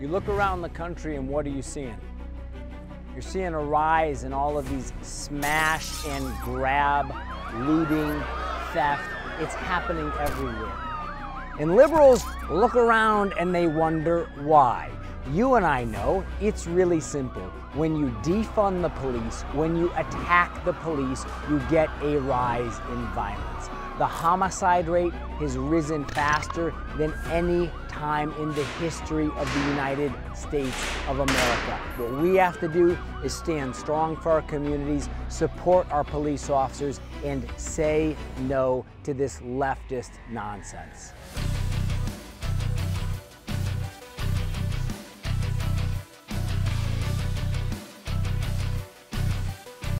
You look around the country and what are you seeing? You're seeing a rise in all of these smash and grab, looting, theft. It's happening everywhere. And liberals look around and they wonder why. You and I know it's really simple. When you defund the police, when you attack the police, you get a rise in violence. The homicide rate has risen faster than any time in the history of the United States of America. What we have to do is stand strong for our communities, support our police officers, and say no to this leftist nonsense.